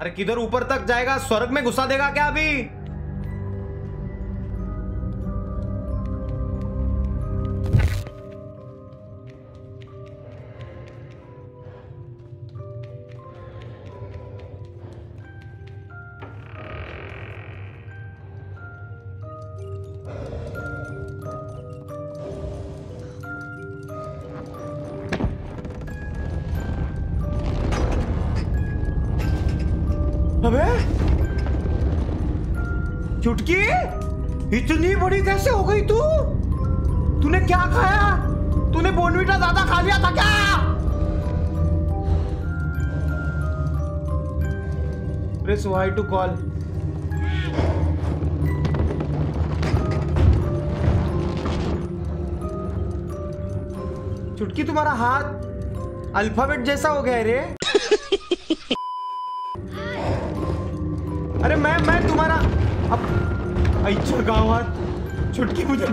अरे किधर ऊपर तक जाएगा, स्वर्ग में घुसा देगा क्या अभी? चुटकी इतनी बड़ी कैसे हो गई तू? तूने क्या खाया? तूने बोनवीटा ज्यादा खा लिया था क्या? Press Y to call. चुटकी तुम्हारा हाथ अल्फाबेट जैसा हो गया रे। अरे मैं तुम्हारा अच्छा गाँव चुटकी मुझे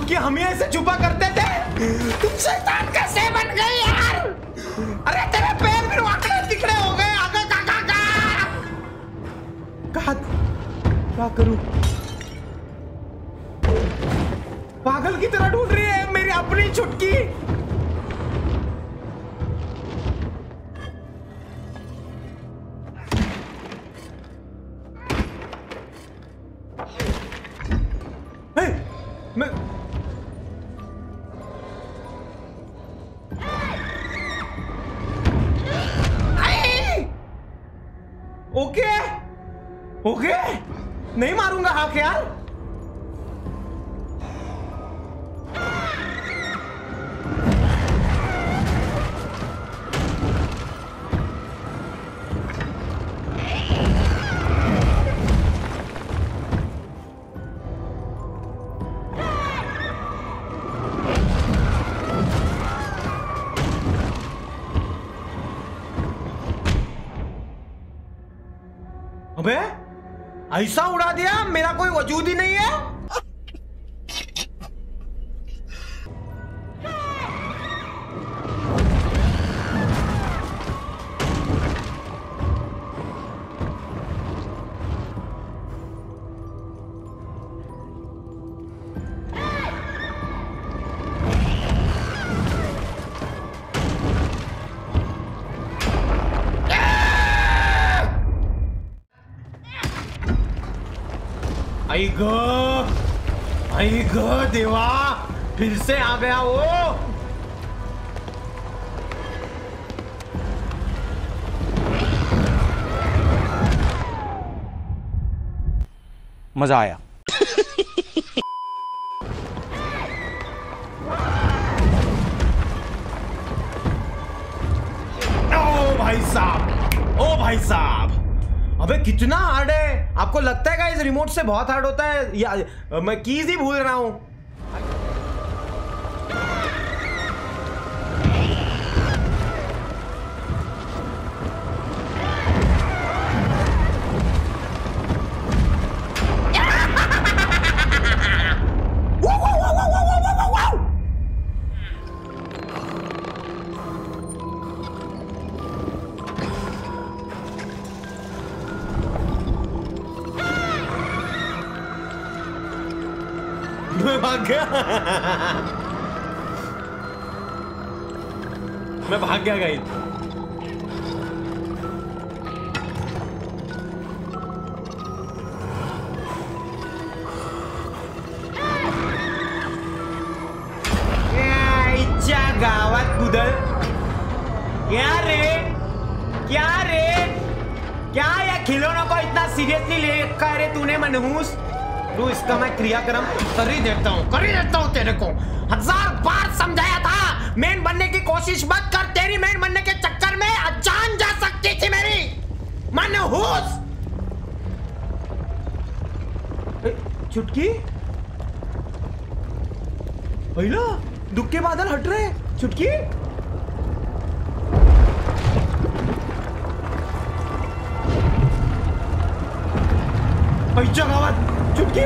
चुटकी हमें ऐसे छुपा करते थे, तुम शैतान कैसे बन गई यार? अरे तेरे पैर भी वाकड़े तिकड़े हो गए। आगा काका का क्या करूं? पागल की तरह ढूंढ रही है मेरी अपनी चुटकी। ऐसा उड़ा दिया, मेरा कोई वजूद ही नहीं है। आई गो देवा, फिर से आ गया वो। मजा आया। ओ भाई साहब, अबे कितना हार्ड है। आपको लगता है क्या इस रिमोट से बहुत हार्ड होता है? या मैं कीज ही भूल रहा हूं। भाग गया। मैं भाग गया गाइस। गावात कुदळ क्या रे क्या ये खिलौनों को इतना सीरियसली लेकर रे तूने मनहूस। तू इसका मैं क्रियाक्रम कर ही देता हूँ तेरे को। 1000 बार समझाया था मेन बनने की कोशिश मत कर। तेरी मेन बनने के चक्कर में जान जा सकती थी मेरी मनहूस। चुटकी भैया दुख के बादल हट रहे। चुटकी चुटकी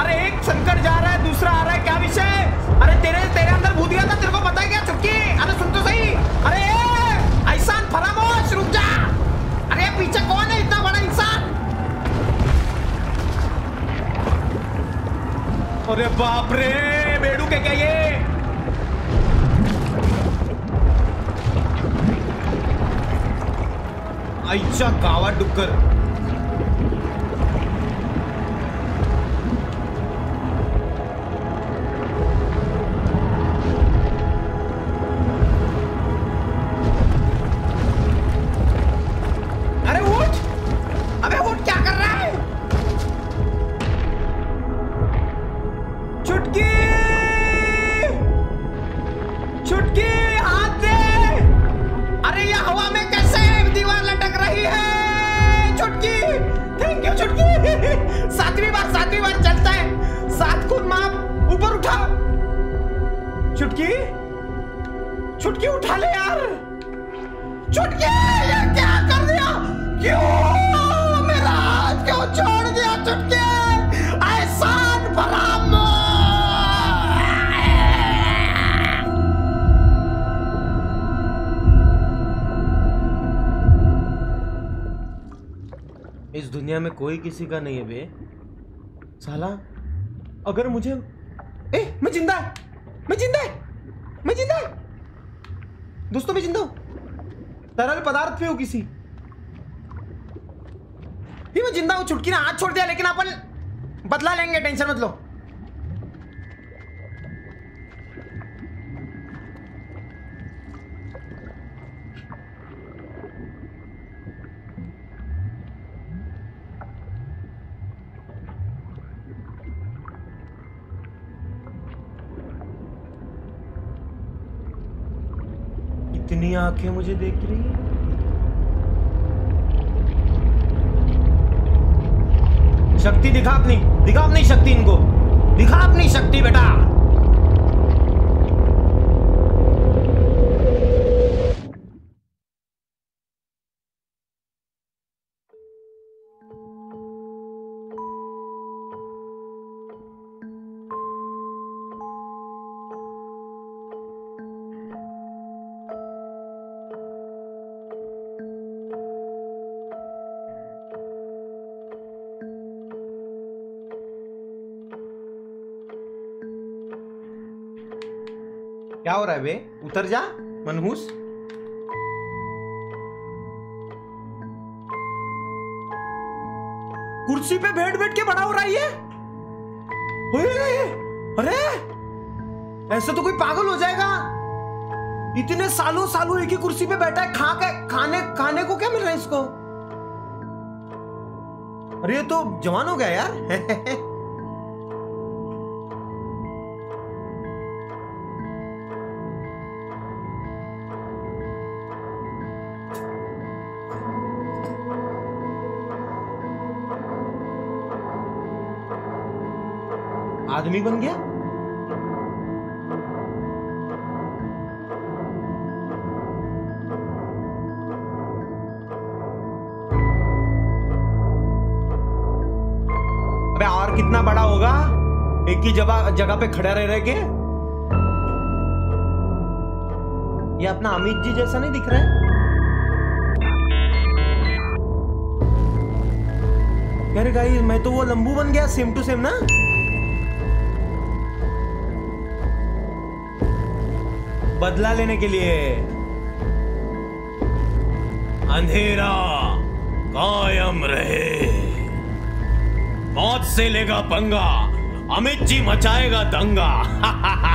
अरे एक संकट जा रहा है दूसरा आ रहा है। क्या विषय? अरे तेरे अंदर भूत गया था तेरे को पता है क्या चुटकी? अरे सुन तो सही। अरे ऐसान फरामोश रुक जा। अरे पीछे कौन है इतना बड़ा इंसान? अरे बाप रे बेड़ू के क्या ये? अच्छा गावा डुक्कर में कोई किसी का नहीं है बे साला। अगर मुझे मैं जिंदा है दोस्तों मैं जिंदा हूं। तरल पदार्थ पे हो किसी ये मैं जिंदा हूं। चुटकी ने हाथ छोड़ दिया लेकिन अपन बदला लेंगे टेंशन मत लो। इतनी आंखें मुझे देख रही है। शक्ति दिखा अपनी शक्ति इनको दिखा अपनी शक्ति बेटा। क्या हो रहा है बे? उतर जा मनहूस। कुर्सी पे बैठ के बड़ा हो रहा है ये? अरे ऐसे तो कोई पागल हो जाएगा। इतने सालों एक ही कुर्सी पे बैठा है। खाने को क्या मिल रहा है इसको? अरे ये तो जवान हो गया यार। आदमी बन गया। अबे और कितना बड़ा होगा? एक ही जगह पे खड़ा रह के। ये अपना अमित जी जैसा नहीं दिख रहा है? अरे गाइस मैं तो वो लंबू बन गया सेम टू सेम ना। बदला लेने के लिए। अंधेरा कायम रहे, मौत से लेगा पंगा, अमित जी मचाएगा दंगा।